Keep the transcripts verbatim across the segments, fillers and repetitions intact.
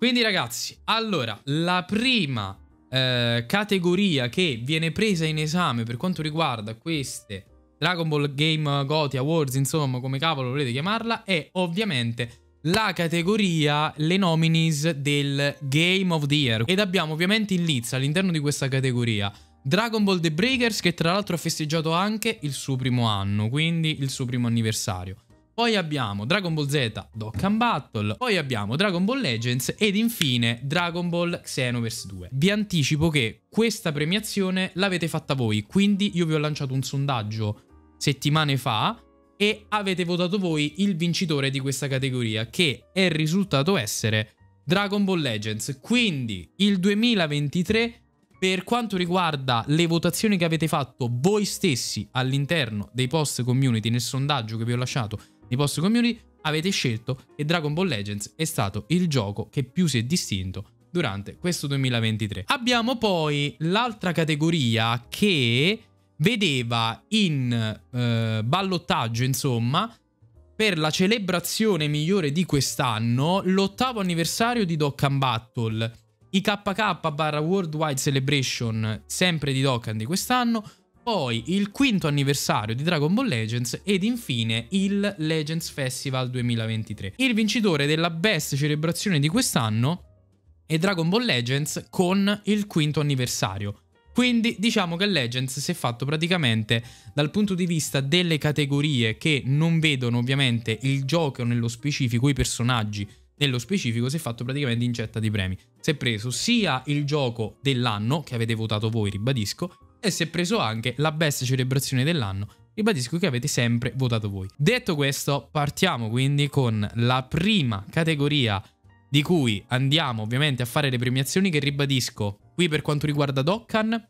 Quindi ragazzi, allora, la prima eh, categoria che viene presa in esame per quanto riguarda queste Dragon Ball Game GOTY Awards, insomma, come cavolo volete chiamarla, è ovviamente la categoria, le nominees del Game of the Year. Ed abbiamo ovviamente in lizza all'interno di questa categoria Dragon Ball The Breakers, che tra l'altro ha festeggiato anche il suo primo anno, quindi il suo primo anniversario. Poi abbiamo Dragon Ball Z Dokkan Battle, poi abbiamo Dragon Ball Legends ed infine Dragon Ball Xenoverse due. Vi anticipo che questa premiazione l'avete fatta voi, quindi io vi ho lanciato un sondaggio settimane fa e avete votato voi il vincitore di questa categoria, che è risultato essere Dragon Ball Legends. Quindi il duemilaventitré, per quanto riguarda le votazioni che avete fatto voi stessi all'interno dei post community, nel sondaggio che vi ho lasciato nei post community, avete scelto che Dragon Ball Legends è stato il gioco che più si è distinto durante questo duemilaventitré. Abbiamo poi l'altra categoria che vedeva in eh, ballottaggio, insomma, per la celebrazione migliore di quest'anno, l'ottavo anniversario di Dokkan Battle, i K K/Worldwide Celebration sempre di Dokkan di quest'anno, poi il quinto anniversario di Dragon Ball Legends ed infine il Legends Festival duemilaventitré. Il vincitore della best celebrazione di quest'anno è Dragon Ball Legends con il quinto anniversario. Quindi diciamo che Legends si è fatto praticamente, dal punto di vista delle categorie che non vedono ovviamente il gioco nello specifico, i personaggi nello specifico, si è fatto praticamente incetta di premi. Si è preso sia il gioco dell'anno, che avete votato voi, ribadisco, e si è preso anche la best celebrazione dell'anno, ribadisco, che avete sempre votato voi. Detto questo, partiamo quindi con la prima categoria di cui andiamo ovviamente a fare le premiazioni, che ribadisco qui per quanto riguarda Dokkan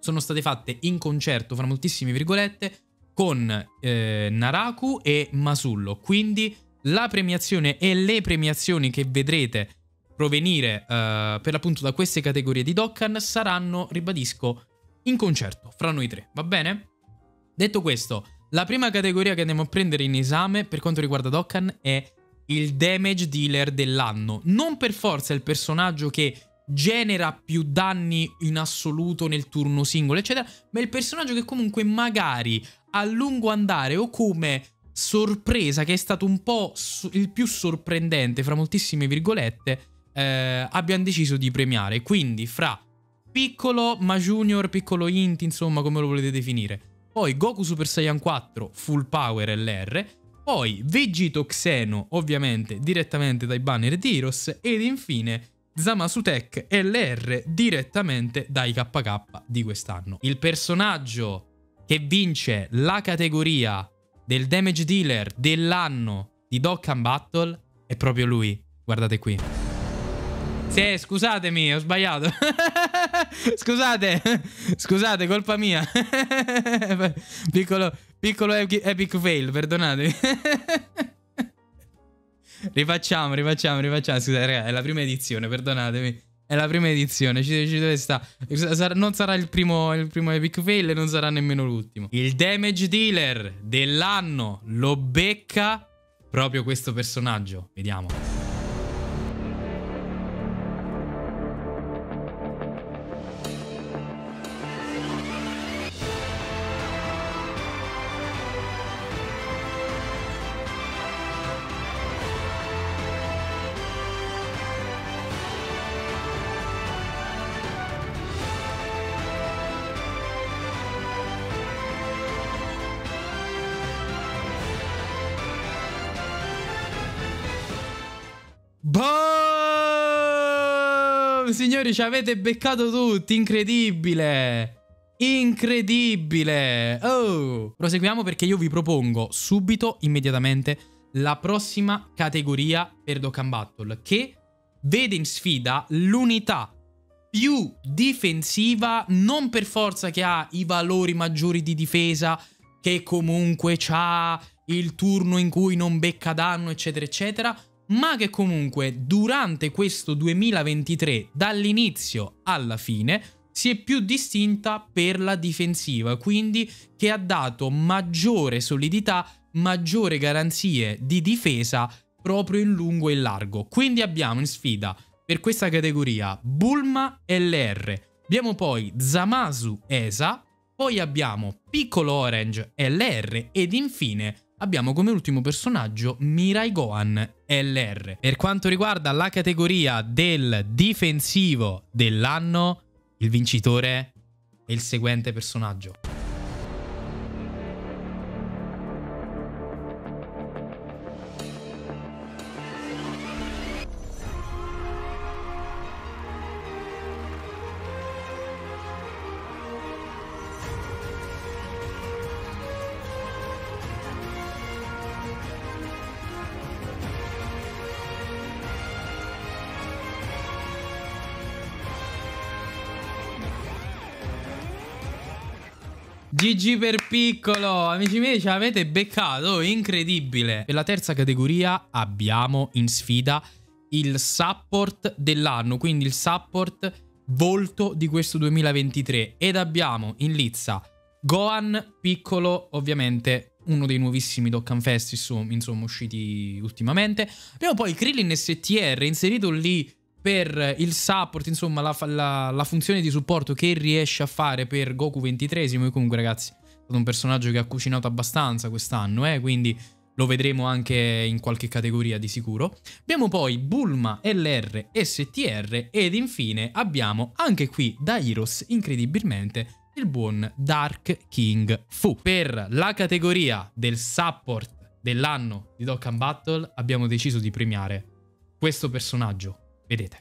sono state fatte in concerto, fra moltissime virgolette, con eh, Naraku e Masullo. Quindi la premiazione e le premiazioni che vedrete provenire eh, per l'appunto da queste categorie di Dokkan saranno, ribadisco, in concerto fra noi tre, va bene? Detto questo, la prima categoria che andiamo a prendere in esame per quanto riguarda Dokkan è il damage dealer dell'anno. Non per forza il personaggio che genera più danni in assoluto nel turno singolo, eccetera, ma il personaggio che comunque magari a lungo andare, o come sorpresa, che è stato un po' il più sorprendente, fra moltissime virgolette, eh, abbiamo deciso di premiare. Quindi fra Piccolo Ma Junior, Piccolo Inti, insomma, come lo volete definire, poi Goku Super Saiyan quattro Full Power L R, poi Vegito Xeno, ovviamente direttamente dai banner di Heroes, ed infine Zamasu Tech L R, direttamente dai K K di quest'anno. Il personaggio che vince la categoria del damage dealer dell'anno di Dokkan Battle è proprio lui. Guardate qui. Sì, scusatemi, ho sbagliato. Scusate, scusate, colpa mia. Piccolo... Piccolo epic fail, perdonatemi. Rifacciamo, rifacciamo, rifacciamo. Scusate, ragazzi, è la prima edizione, perdonatemi. È la prima edizione, ci, ci deve sta. Non sarà il primo, il primo epic fail e non sarà nemmeno l'ultimo. Il damage dealer dell'anno lo becca proprio questo personaggio. Vediamo. Boom! Signori, ci avete beccato tutti, incredibile, incredibile. Oh, proseguiamo, perché io vi propongo subito, immediatamente, la prossima categoria per Dokkan Battle, che vede in sfida l'unità più difensiva, non per forza che ha i valori maggiori di difesa, che comunque ha il turno in cui non becca danno, eccetera, eccetera, ma che comunque durante questo duemilaventitré, dall'inizio alla fine, si è più distinta per la difensiva, quindi che ha dato maggiore solidità, maggiore garanzie di difesa proprio in lungo e in largo. Quindi abbiamo in sfida per questa categoria Bulma L R, abbiamo poi Zamasu E S A, poi abbiamo Piccolo Orange L R ed infine abbiamo come ultimo personaggio Mirai Gohan L R. Per quanto riguarda la categoria del difensivo dell'anno, il vincitore è il seguente personaggio. G G per Piccolo, amici miei, ce l'avete beccato, incredibile. Per la terza categoria abbiamo in sfida il support dell'anno, quindi il support volto di questo duemilaventitré, ed abbiamo in lizza Gohan Piccolo, ovviamente uno dei nuovissimi Dokkan Fest, insomma, usciti ultimamente. Abbiamo poi Krillin S T R inserito lì per il support, insomma la, la, la funzione di supporto che riesce a fare per Goku ventitreesimo. E comunque ragazzi, è stato un personaggio che ha cucinato abbastanza quest'anno, eh, quindi lo vedremo anche in qualche categoria di sicuro. Abbiamo poi Bulma L R S T R ed infine abbiamo anche qui da Heroes, incredibilmente, il buon Dark King Fu. Per la categoria del support dell'anno di Dokkan Battle abbiamo deciso di premiare questo personaggio. Vedete.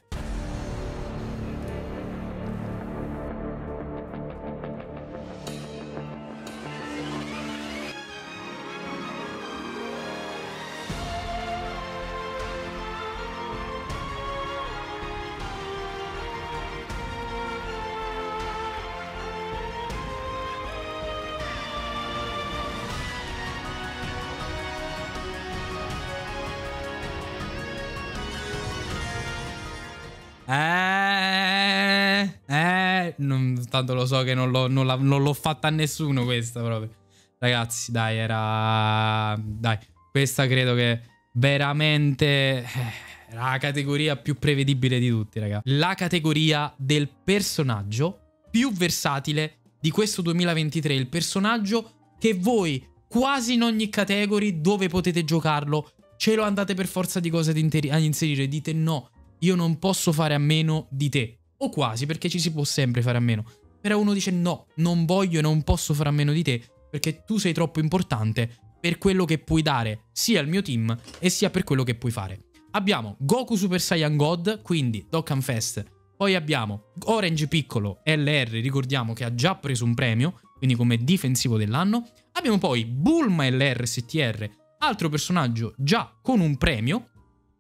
Eh, eh, non, tanto lo so che non l'ho fatta a nessuno questa proprio. Ragazzi, dai, era... Dai, questa credo che veramente... Eh, la categoria più prevedibile di tutti, raga. La categoria del personaggio più versatile di questo duemilaventitré. Il personaggio che voi, quasi in ogni categoria, dove potete giocarlo, ce lo andate per forza di cose ad inserire. Dite no. Io non posso fare a meno di te. O quasi, perché ci si può sempre fare a meno. Però uno dice no, non voglio e non posso fare a meno di te, perché tu sei troppo importante per quello che puoi dare sia al mio team e sia per quello che puoi fare. Abbiamo Goku Super Saiyan God, quindi Dokkan Fest. Poi abbiamo Orange Piccolo L R, ricordiamo che ha già preso un premio, quindi come difensivo dell'anno. Abbiamo poi Bulma L R S T R, altro personaggio già con un premio.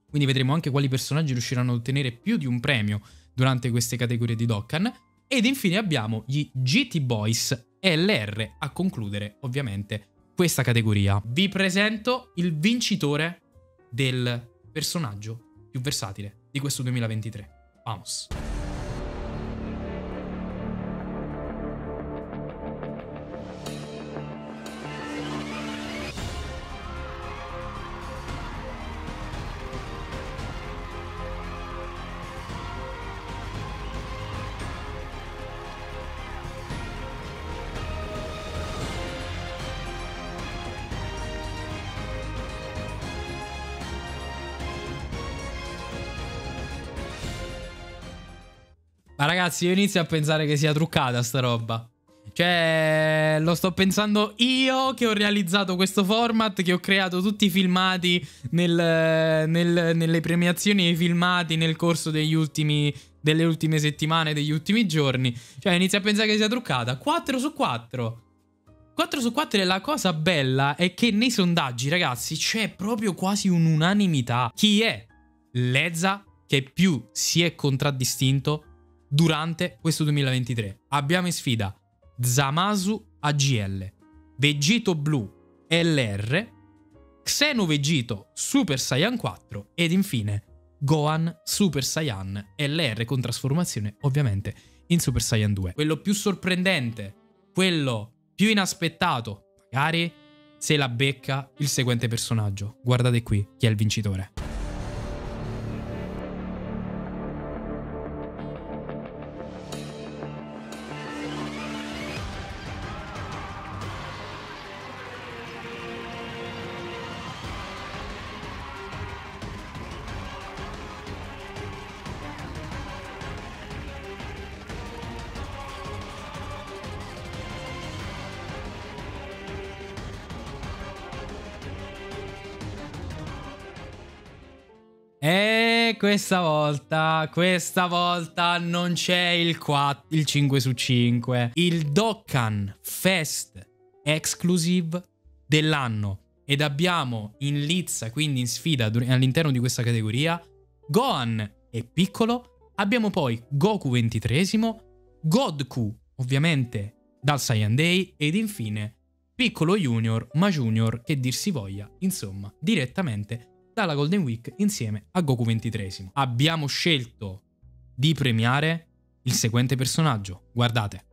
Quindi vedremo anche quali personaggi riusciranno ad ottenere più di un premio durante queste categorie di Dokkan. Ed infine abbiamo gli G T Boys L R a concludere ovviamente questa categoria. Vi presento il vincitore del personaggio più versatile di questo duemilaventitré. Vamos! Ma ragazzi, io inizio a pensare che sia truccata sta roba. Cioè, lo sto pensando io che ho realizzato questo format, che ho creato tutti i filmati nel, nel, nelle premiazioni e i filmati nel corso degli ultimi, delle ultime settimane, degli ultimi giorni. Cioè, inizio a pensare che sia truccata. quattro su quattro. quattro su quattro, e la cosa bella è che nei sondaggi, ragazzi, c'è proprio quasi un'unanimità. Chi è l'E S A che più si è contraddistinto durante questo duemilaventitré? Abbiamo in sfida Zamasu A G L, Vegito Blue L R, Xeno Vegito Super Saiyan quattro ed infine Gohan Super Saiyan L R con trasformazione ovviamente in Super Saiyan due. Quello più sorprendente, quello più inaspettato, magari se la becca il seguente personaggio. Guardate qui chi è il vincitore. E questa volta, questa volta non c'è il, il cinque su cinque. Il Dokkan Fest Exclusive dell'anno. Ed abbiamo in lizza, quindi in sfida all'interno di questa categoria, Gohan e Piccolo. Abbiamo poi Goku ventitreesimo, Goku ovviamente dal Saiyan Day ed infine Piccolo Junior, Ma Junior, che dir si voglia, insomma, direttamente dalla Golden Week insieme a Goku ventitreesimo. Abbiamo scelto di premiare il seguente personaggio, guardate.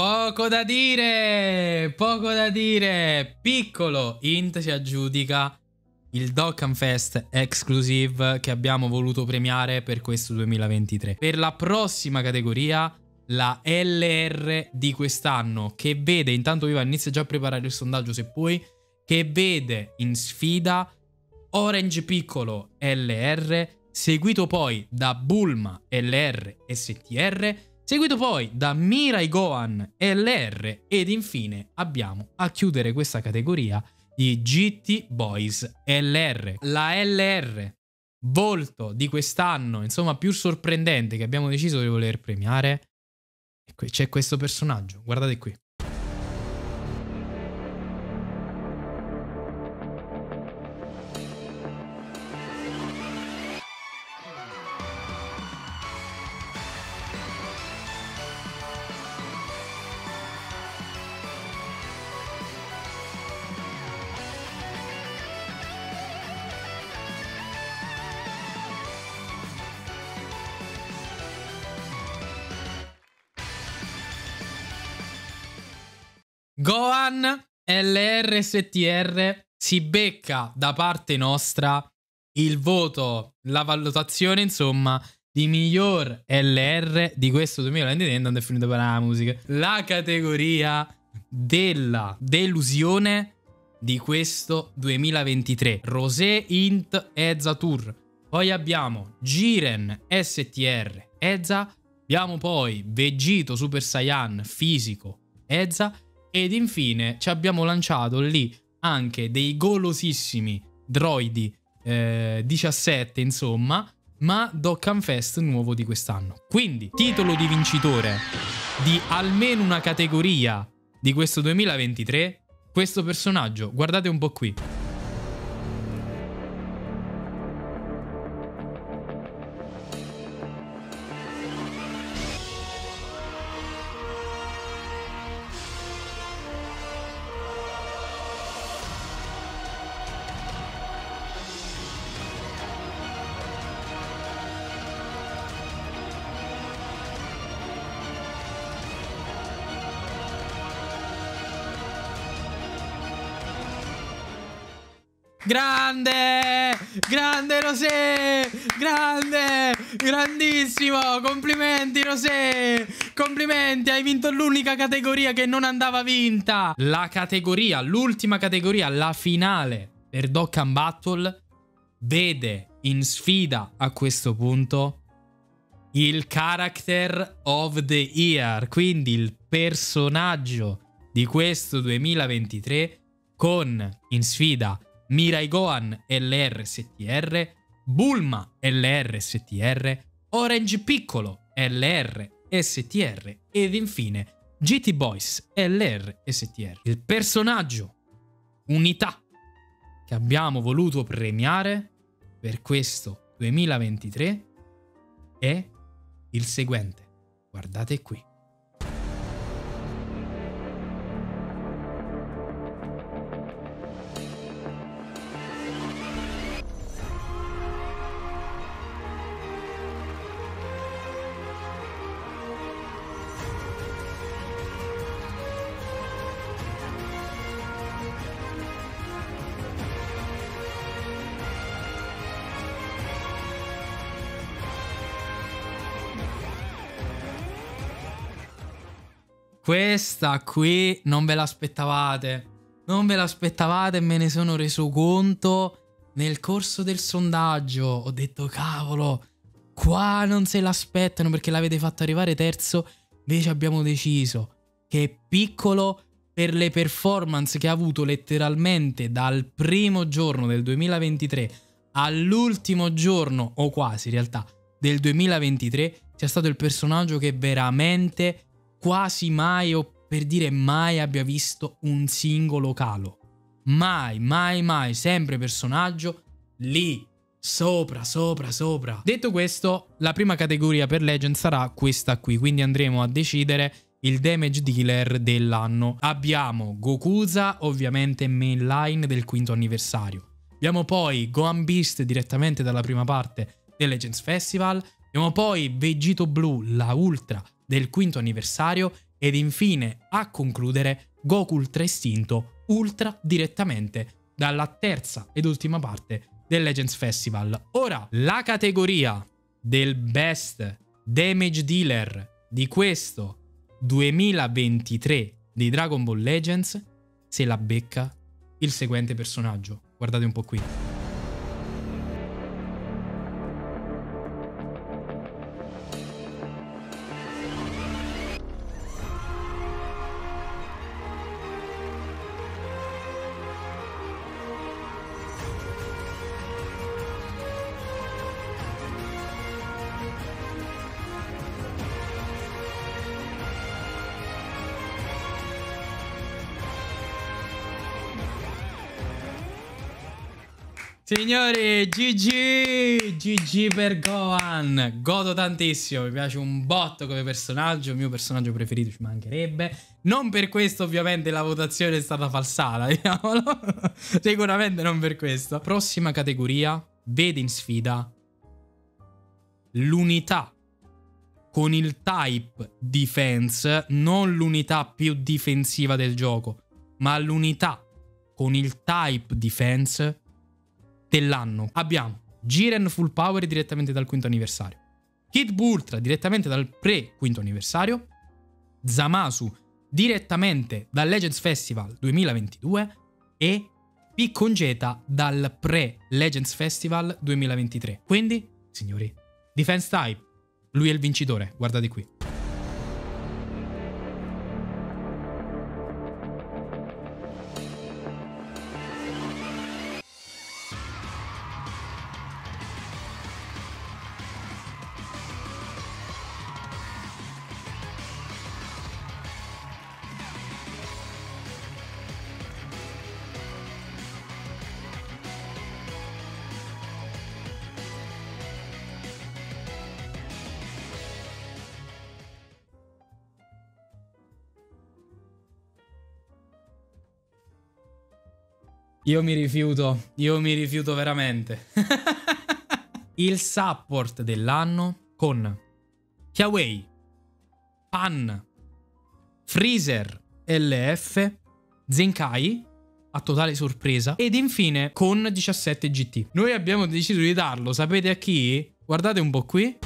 Poco da dire, poco da dire, Piccolo Int si aggiudica il Dokkan Fest Exclusive che abbiamo voluto premiare per questo duemilaventitré. Per la prossima categoria, la L R di quest'anno, che vede, intanto Viva inizia già a preparare il sondaggio se puoi, che vede in sfida Orange Piccolo L R, seguito poi da Bulma L R S T R, seguito poi da Mirai Gohan L R ed infine abbiamo a chiudere questa categoria i G T Boys L R. La L R, volto di quest'anno, insomma più sorprendente, che abbiamo deciso di voler premiare, c'è questo personaggio, guardate qui. Gohan L R S T R si becca da parte nostra il voto, la valutazione insomma di miglior L R di questo duemilaventitré. È finita per la musica. La categoria della delusione di questo duemilaventitré. Rosé Int E S A Tour. Poi abbiamo Jiren S T R E S A. Abbiamo poi Vegito Super Saiyan Fisico E S A. Ed infine ci abbiamo lanciato lì anche dei golosissimi droidi eh, diciassette insomma, ma Dokkan Fest nuovo di quest'anno. Quindi titolo di vincitore di almeno una categoria di questo duemilaventitré, questo personaggio, guardate un po' qui. Grande, grande Rosé, grande, grandissimo, complimenti Rosé, complimenti, hai vinto l'unica categoria che non andava vinta. La categoria, l'ultima categoria, la finale per Dokkan Battle vede in sfida a questo punto il Character of the Year, quindi il personaggio di questo duemilaventitré con in sfida Mirai Gohan L R S T R, Bulma L R S T R, Orange Piccolo L R S T R ed infine G T Boys L R S T R. Il personaggio unità che abbiamo voluto premiare per questo duemilaventitré è il seguente, guardate qui. Questa qui non ve l'aspettavate. Non ve l'aspettavate e me ne sono reso conto nel corso del sondaggio. Ho detto cavolo, qua non se l'aspettano perché l'avete fatto arrivare terzo. Invece abbiamo deciso che Piccolo, per le performance che ha avuto letteralmente dal primo giorno del duemilaventitré all'ultimo giorno, o quasi in realtà, del duemilaventitré, sia stato il personaggio che veramente quasi mai, o per dire mai, abbia visto un singolo calo. Mai, mai, mai, sempre personaggio lì, sopra, sopra, sopra. Detto questo, la prima categoria per Legend sarà questa qui, quindi andremo a decidere il damage dealer dell'anno. Abbiamo Gokuza, ovviamente mainline del quinto anniversario. Abbiamo poi Gohan Beast direttamente dalla prima parte del Legends Festival. Abbiamo poi Vegito Blue, la Ultra del quinto anniversario, ed infine a concludere Goku Ultra Istinto, Ultra direttamente dalla terza ed ultima parte del Legends Festival. Ora, la categoria del Best Damage Dealer di questo duemilaventitré di Dragon Ball Legends se la becca il seguente personaggio. Guardate un po' qui. Signori, G G! G G per Gohan! Godo tantissimo, mi piace un botto come personaggio, il mio personaggio preferito, ci mancherebbe. Non per questo ovviamente la votazione è stata falsata, diciamolo. Sicuramente non per questo. Prossima categoria vede in sfida l'unità con il type defense, non l'unità più difensiva del gioco, ma l'unità con il type defense dell'anno. Abbiamo Jiren Full Power direttamente dal quinto anniversario, Kid Buu Ultra direttamente dal pre-quinto anniversario, Zamasu direttamente dal Legends Festival duemilaventidue e Piccolo Geta dal pre-Legends Festival duemilaventitré. Quindi, signori, Defense Type, lui è il vincitore, guardate qui. Io mi rifiuto, io mi rifiuto veramente. Il support dell'anno con Kiawei, Pan, Freezer L F, Zenkai a totale sorpresa ed infine con diciassette G T. Noi abbiamo deciso di darlo, sapete a chi? Guardate un po' qui.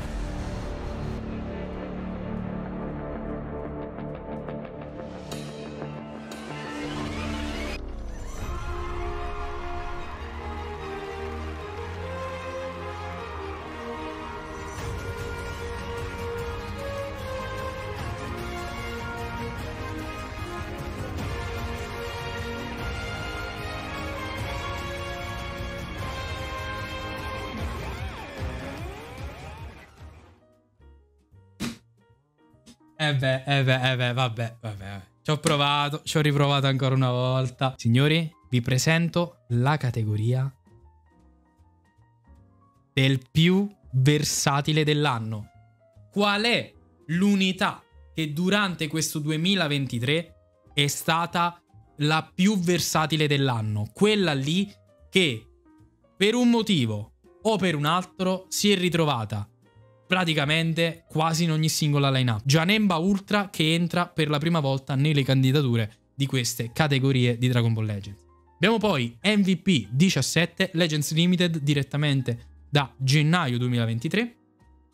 Eh beh, eh beh, eh beh, vabbè, vabbè. Ci ho provato, ci ho riprovato ancora una volta. Signori, vi presento la categoria del più versatile dell'anno. Qual è l'unità che durante questo duemilaventitré è stata la più versatile dell'anno? Quella lì che per un motivo o per un altro si è ritrovata praticamente quasi in ogni singola lineup. Janemba Ultra che entra per la prima volta nelle candidature di queste categorie di Dragon Ball Legends. Abbiamo poi M V P diciassette Legends Limited direttamente da gennaio duemilaventitré.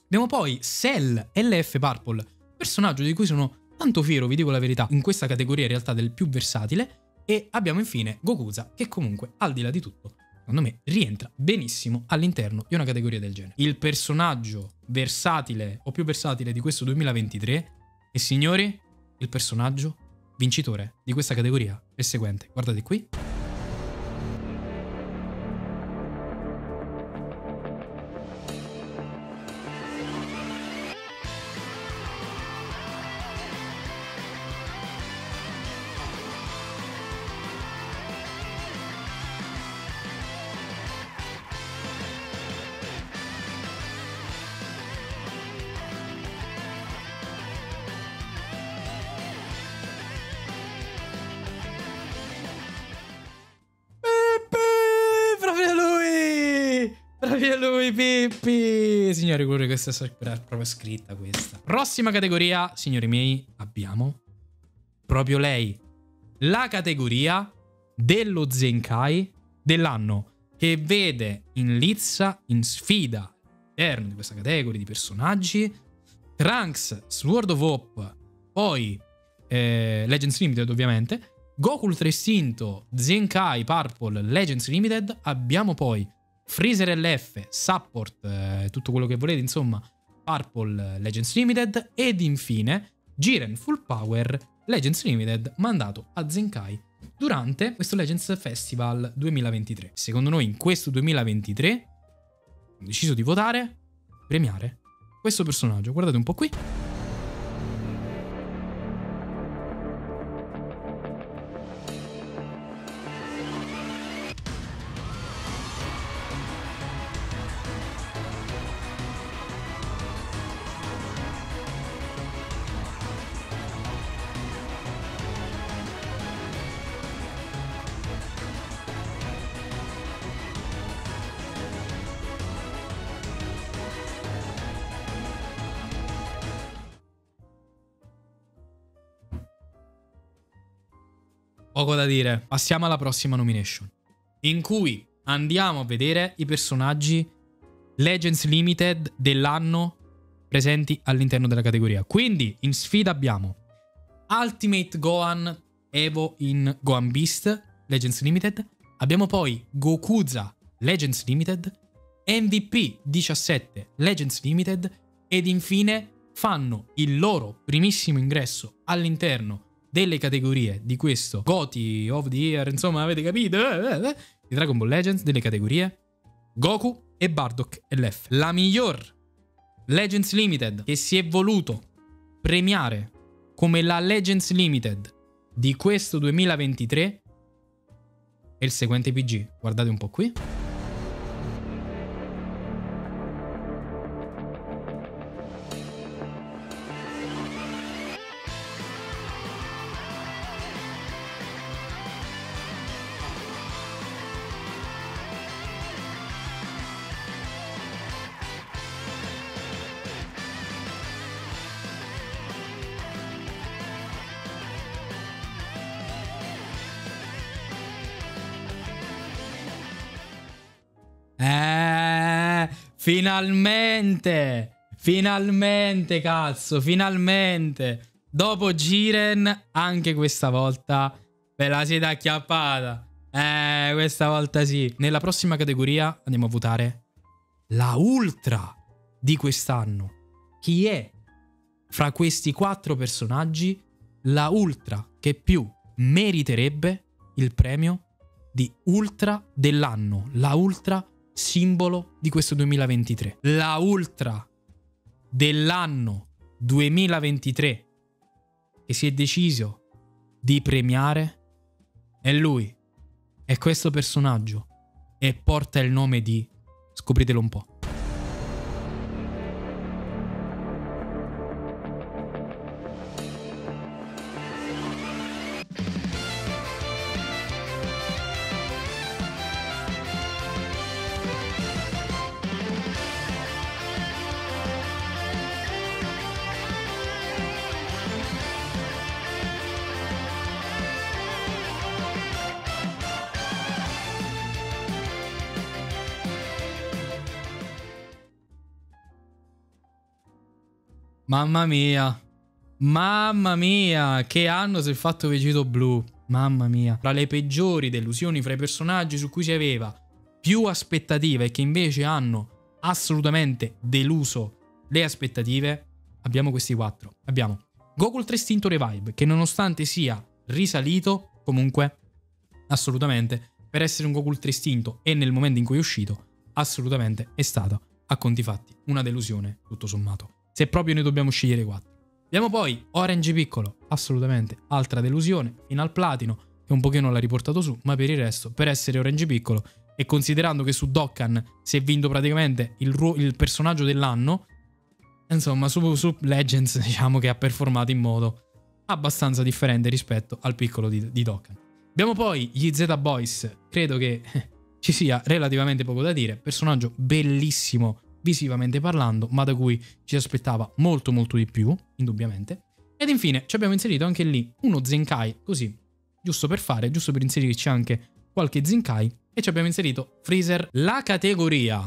Abbiamo poi Cell L F Purple, personaggio di cui sono tanto fiero, vi dico la verità, in questa categoria in realtà del più versatile. E abbiamo infine Gokuza, che comunque, al di là di tutto, secondo me rientra benissimo all'interno di una categoria del genere. Il personaggio versatile o più versatile di questo duemilaventitré, e signori, il personaggio vincitore di questa categoria è il seguente, guardate qui. Via lui, Pippi! Signori, quello che questa è proprio scritta questa. Prossima categoria, signori miei, abbiamo proprio lei. La categoria dello Zenkai dell'anno, che vede in lizza, in sfida, all'interno di questa categoria di personaggi, Trunks, Sword of Hope, poi eh, Legends Limited ovviamente, Goku Ultra Istinto, Zenkai Purple, Legends Limited, abbiamo poi Freezer L F, Support, eh, tutto quello che volete, insomma, Purple, eh, Legends Limited, ed infine Jiren Full Power, Legends Limited, mandato a Zenkai durante questo Legends Festival duemilaventitré. Secondo noi in questo duemilaventitré abbiamo deciso di votare, premiare questo personaggio. Guardate un po' qui. Poco da dire, passiamo alla prossima nomination, in cui andiamo a vedere i personaggi Legends Limited dell'anno presenti all'interno della categoria. Quindi in sfida abbiamo Ultimate Gohan Evo in Gohan Beast Legends Limited, abbiamo poi Gokuza Legends Limited, M V P diciassette Legends Limited, ed infine fanno il loro primissimo ingresso all'interno delle categorie di questo GOTY of the Year, insomma avete capito, di Dragon Ball Legends, delle categorie Goku e Bardock L F. La miglior Legends Limited che si è voluto premiare come la Legends Limited di questo duemilaventitré è il seguente P G, guardate un po' qui. Eh, finalmente, finalmente cazzo, finalmente. Dopo Jiren, anche questa volta ve la siete acchiappata. Eh, questa volta sì. Nella prossima categoria andiamo a votare la Ultra di quest'anno. Chi è fra questi quattro personaggi la Ultra che più meriterebbe il premio di Ultra dell'anno? La Ultra simbolo di questo duemilaventitré, la Ultra dell'anno duemilaventitré che si è deciso di premiare è lui, è questo personaggio e porta il nome di, scopritelo un po', mamma mia, Mamma mia, che anno si è fatto Vegito Blue. Mamma mia. Tra le peggiori delusioni fra i personaggi su cui si aveva più aspettative e che invece hanno assolutamente deluso le aspettative, abbiamo questi quattro. Abbiamo Goku Ultra Istinto Revive, che nonostante sia risalito, comunque assolutamente, per essere un Goku Ultra Istinto e nel momento in cui è uscito, assolutamente è stata, a conti fatti, una delusione tutto sommato. Se proprio noi dobbiamo scegliere quattro. Abbiamo poi Orange Piccolo, assolutamente altra delusione, fino al platino, che un pochino l'ha riportato su, ma per il resto, per essere Orange Piccolo, e considerando che su Dokkan si è vinto praticamente il, il personaggio dell'anno, insomma su, su Legends diciamo che ha performato in modo abbastanza differente rispetto al Piccolo di, di Dokkan. Abbiamo poi gli Z Boys, credo che eh, ci sia relativamente poco da dire, personaggio bellissimo, visivamente parlando, ma da cui ci aspettava molto molto di più, indubbiamente. Ed infine ci abbiamo inserito anche lì uno Zenkai, così, giusto per fare, giusto per inserirci anche qualche Zenkai, e ci abbiamo inserito Freezer. La categoria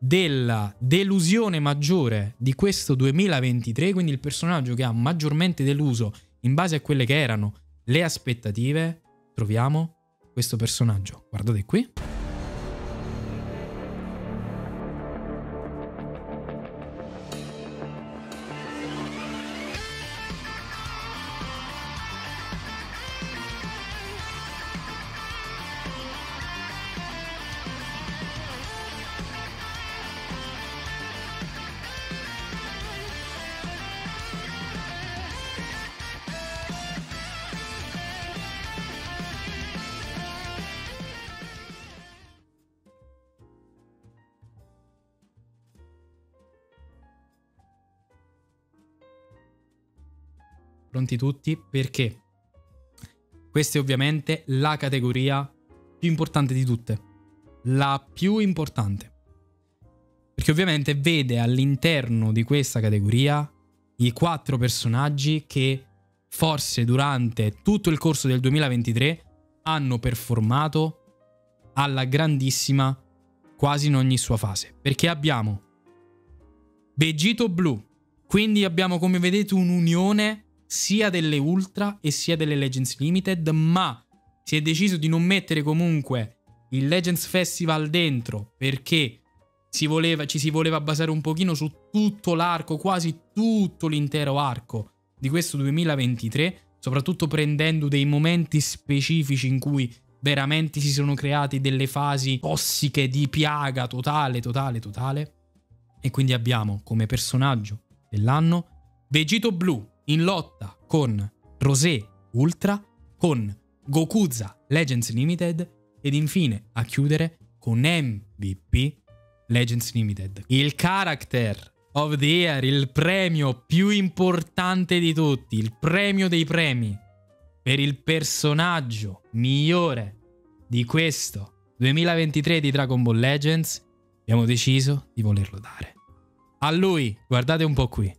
della delusione maggiore di questo duemilaventitré, quindi il personaggio che ha maggiormente deluso in base a quelle che erano le aspettative, troviamo questo personaggio, guardate qui. Pronti tutti, perché questa è ovviamente la categoria più importante di tutte, la più importante, perché ovviamente vede all'interno di questa categoria i quattro personaggi che forse durante tutto il corso del duemilaventitré hanno performato alla grandissima quasi in ogni sua fase, perché abbiamo Vegito Blue, quindi abbiamo, come vedete, un'unione sia delle Ultra e sia delle Legends Limited, ma si è deciso di non mettere comunque il Legends Festival dentro perché si voleva, ci si voleva basare un pochino su tutto l'arco, quasi tutto l'intero arco di questo duemilaventitré, soprattutto prendendo dei momenti specifici in cui veramente si sono create delle fasi tossiche di piaga totale, totale, totale. E quindi abbiamo come personaggio dell'anno Vegito Blue, in lotta con Rosé Ultra, con Gokuza Legends Limited ed infine a chiudere con M V P Legends Limited. Il Character of the Year, il premio più importante di tutti, il premio dei premi per il personaggio migliore di questo duemilaventitré di Dragon Ball Legends, abbiamo deciso di volerlo dare a lui, guardate un po' qui.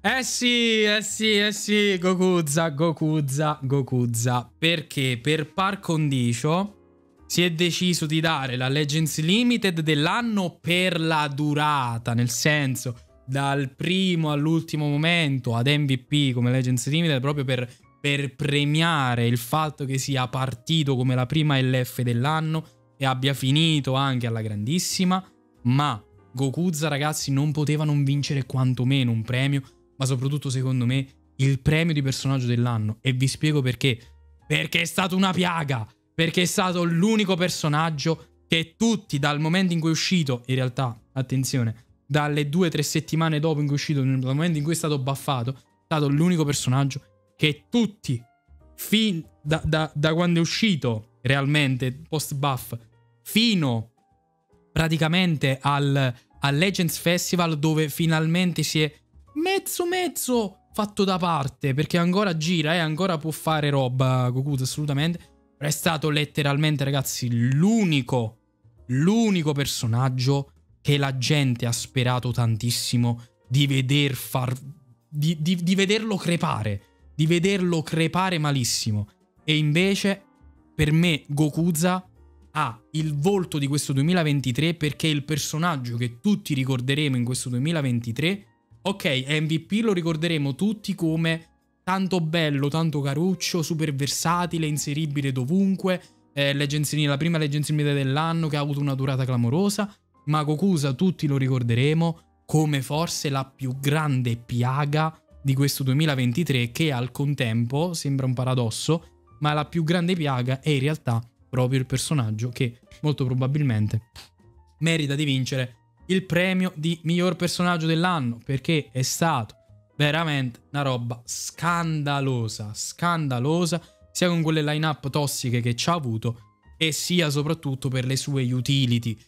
Eh sì, eh sì, eh sì, Gokuza, Gokuza, Gokuza, perché per par condicio si è deciso di dare la Legends Limited dell'anno per la durata, nel senso dal primo all'ultimo momento ad M V P come Legends Limited, proprio per, per premiare il fatto che sia partito come la prima L F dell'anno e abbia finito anche alla grandissima, ma Gokuza, ragazzi, non poteva non vincere quantomeno un premio, ma soprattutto secondo me il premio di personaggio dell'anno, e vi spiego perché. Perché è stata una piaga, perché è stato l'unico personaggio che tutti, dal momento in cui è uscito, in realtà, attenzione, dalle due o tre settimane dopo in cui è uscito, dal momento in cui è stato buffato, è stato l'unico personaggio che tutti, fin da, da, da quando è uscito realmente, post buff, fino praticamente al, al Legends Festival, dove finalmente si è mezzo mezzo fatto da parte, perché ancora gira e ancora può fare roba Goku, assolutamente. Però è stato letteralmente, ragazzi, l'unico l'unico personaggio che la gente ha sperato tantissimo di veder far di, di, di vederlo crepare, di vederlo crepare malissimo. E invece per me Gokuza ha il volto di questo duemilaventitré, perché è il personaggio che tutti ricorderemo in questo duemilaventitré. Ok, M V P lo ricorderemo tutti come tanto bello, tanto caruccio, super versatile, inseribile dovunque, eh, Legends, la prima Legends dell'anno che ha avuto una durata clamorosa. Ma Gokuza tutti lo ricorderemo come forse la più grande piaga di questo duemilaventitré, che al contempo sembra un paradosso, ma la più grande piaga è in realtà proprio il personaggio che molto probabilmente merita di vincere il premio di miglior personaggio dell'anno, perché è stato veramente una roba scandalosa, scandalosa, sia con quelle line-up tossiche che ci ha avuto e sia soprattutto per le sue utility,